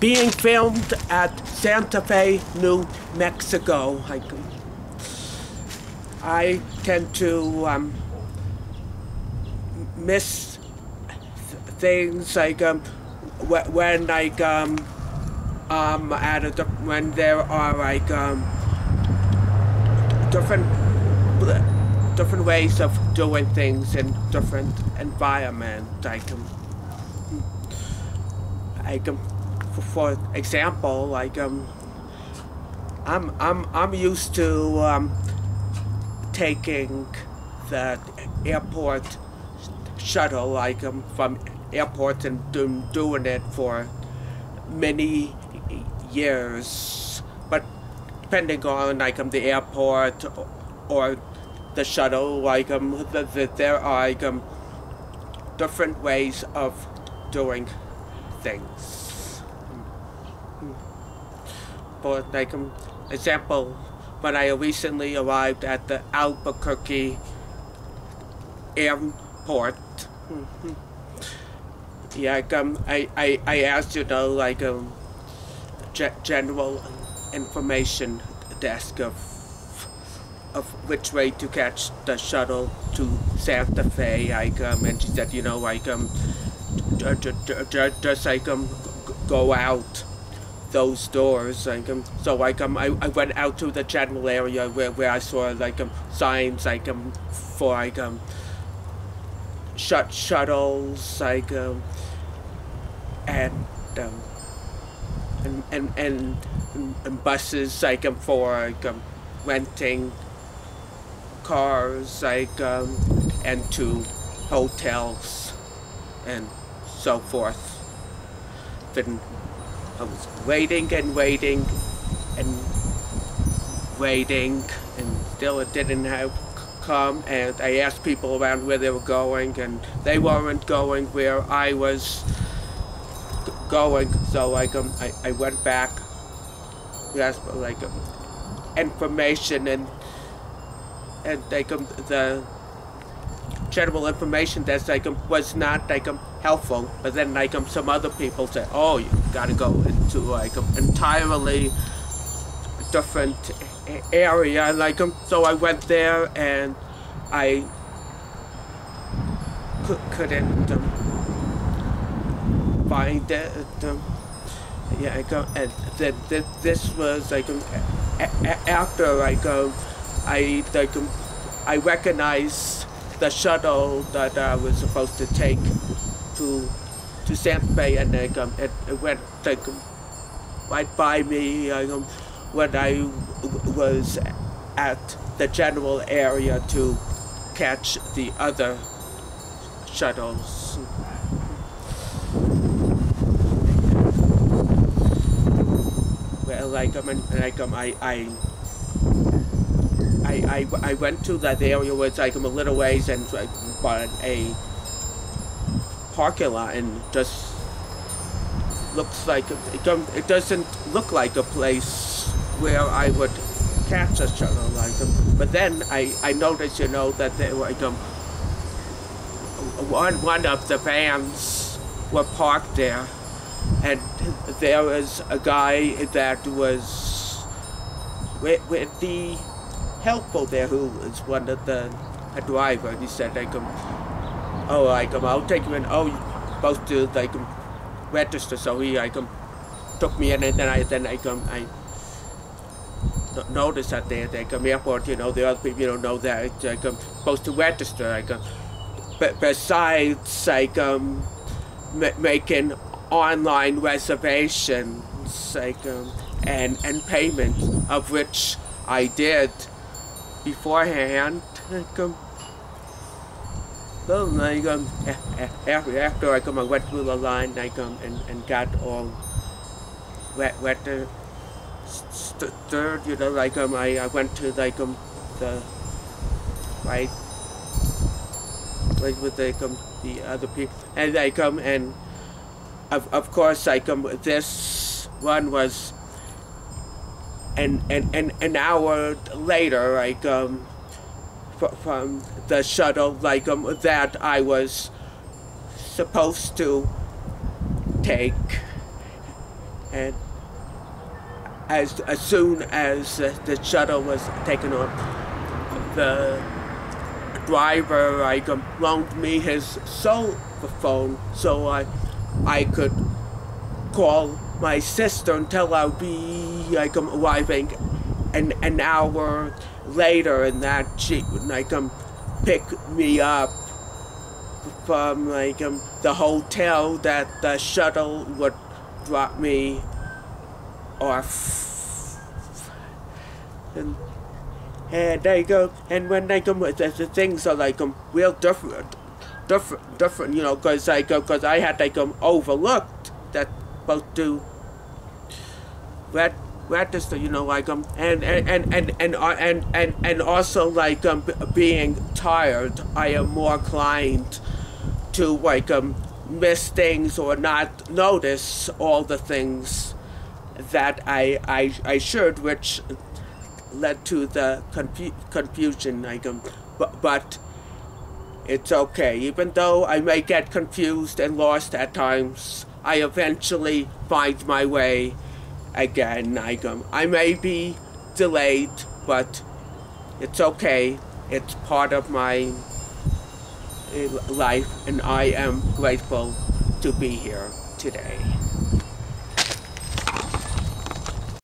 being filmed at Santa Fe, New Mexico. I tend to miss things like when like when there are like different ways of doing things in different environments. For example, like I'm used to taking the airport shuttle, like from airports, and doing it for many years. But depending on like the airport or the shuttle, like there are like different ways of doing things. For like example, when I recently arrived at the Albuquerque Airport, yeah, like, I asked, you know, like general information desk of which way to catch the shuttle to Santa Fe, like, and she said, you know, like, just like go out those doors, like, so like I went out to the general area where I saw like signs like for like shuttles, like and buses, like for like renting cars, like and to hotels and so forth. Then I was waiting and still it didn't come, and I asked people around where they were going, and they weren't going where I was going. So like I went back, asked for like information, and like the general information that's like was not like helpful. But then like some other people said, oh, you gotta go into like entirely different area, like so I went there and I couldn't find it. Yeah, and this was like after like I recognized the shuttle that I was supposed to take to Santa Fe, and like, it went like right by me when I was at the general area to catch the other shuttles. Well, like I went to that area where it's like a little ways, and like bought a parking lot, and just looks like it doesn't look like a place where I would catch a shuttle, like but then I noticed, you know, that they were like one of the vans were parked there, and there was a guy that was with the helpful there, who is one of the drivers. He said, like, oh, like, I'll take you in. Oh, you're supposed to like register. So he like took me in, and then I noticed that they like airport. You know, the other people, you don't know that it's like supposed to register. Like, but besides like making online reservations, like and payments, of which I did beforehand. So like after I went through the line, like and got all stirred, you know, like I went to like the right with like the other people, and like and of course like this one was and an hour later, like from the shuttle, like that I was supposed to take, and as soon as the shuttle was taken off, the driver loaned me his cell phone so I could call my sister until I'll be arriving an hour later, and that she would pick me up from the hotel that the shuttle would drop me off. And they go, and when they come, the things are real different, you know, because I had overlooked that both to register, you know, and also being tired, I am more inclined to miss things or not notice all the things that I should, which led to the confusion. But it's okay. Even though I may get confused and lost at times, I eventually find my way again. I may be delayed, but it's okay. It's part of my life, and I am grateful to be here today.